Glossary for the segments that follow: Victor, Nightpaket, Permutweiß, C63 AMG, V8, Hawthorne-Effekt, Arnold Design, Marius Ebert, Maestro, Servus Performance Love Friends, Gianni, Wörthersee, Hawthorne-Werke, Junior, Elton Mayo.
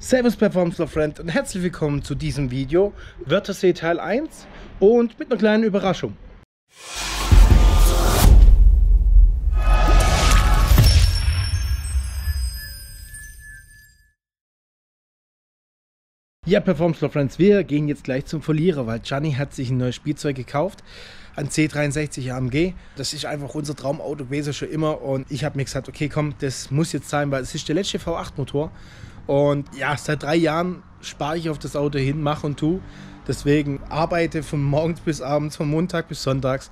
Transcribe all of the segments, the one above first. Servus Performance Love Friends und herzlich willkommen zu diesem Video Wörthersee Teil 1 und mit einer kleinen Überraschung. Ja, Performance Love Friends, wir gehen jetzt gleich zum Verlierer, weil Gianni hat sich ein neues Spielzeug gekauft, ein C63 AMG. Das ist einfach unser Traumauto gewesen schon immer und ich habe mir gesagt, okay komm, das muss jetzt sein, weil es ist der letzte V8 Motor und ja, seit 3 Jahren spare ich auf das Auto hin, mache und tue. Deswegen arbeite von morgens bis abends, von Montag bis Sonntags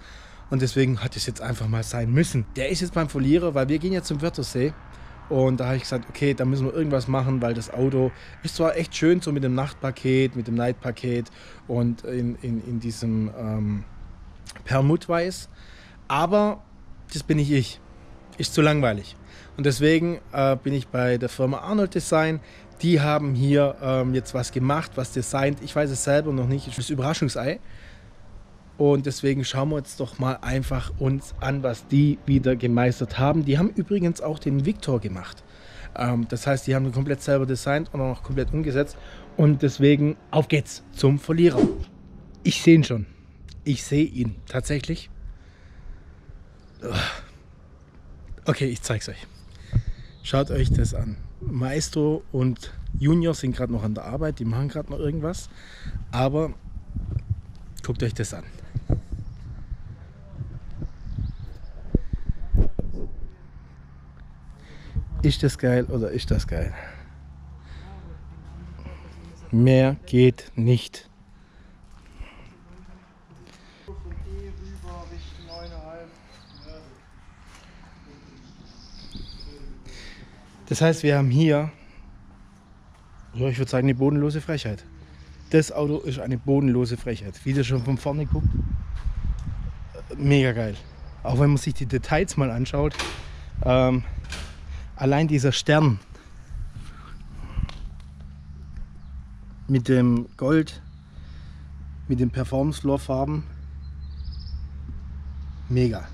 und deswegen hat es jetzt einfach mal sein müssen. Der ist jetzt beim Verlierer, weil wir gehen jetzt zum Wörthersee. Und da habe ich gesagt, okay, da müssen wir irgendwas machen, weil das Auto ist zwar echt schön, so mit dem Nachtpaket, mit dem Nightpaket und in diesem Permutweiß, aber das bin ich. Ist zu langweilig. Und deswegen bin ich bei der Firma Arnold Design. Die haben hier jetzt was gemacht, was designt. Ich weiß es selber noch nicht, das Überraschungsei. Und deswegen schauen wir uns doch mal einfach an, was die wieder gemeistert haben. Die haben übrigens auch den Victor gemacht. Das heißt, die haben den komplett selber designt und auch komplett umgesetzt. Und deswegen, auf geht's zum Verlierer. Ich sehe ihn schon. Ich sehe ihn tatsächlich. Okay, ich zeig's euch. Schaut euch das an. Maestro und Junior sind gerade noch an der Arbeit. Die machen gerade noch irgendwas. Aber guckt euch das an. Ist das geil oder ist das geil? Mehr geht nicht. Das heißt, wir haben hier, ja, ich würde sagen, eine bodenlose Frechheit. Das Auto ist eine bodenlose Frechheit. Wie ihr schon von vorne guckt, mega geil. Auch wenn man sich die Details mal anschaut. Allein dieser Stern mit dem Gold, mit den Performance-Lore-Farben, mega.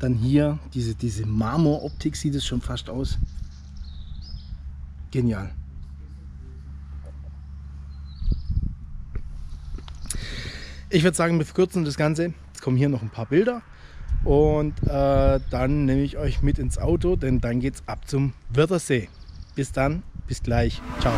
Dann hier diese Marmor-Optik, sieht es schon fast aus. Genial. Ich würde sagen, wir verkürzen das Ganze. Jetzt kommen hier noch ein paar Bilder. Und dann nehme ich euch mit ins Auto, denn dann geht's ab zum Wörthersee. Bis dann, bis gleich. Ciao.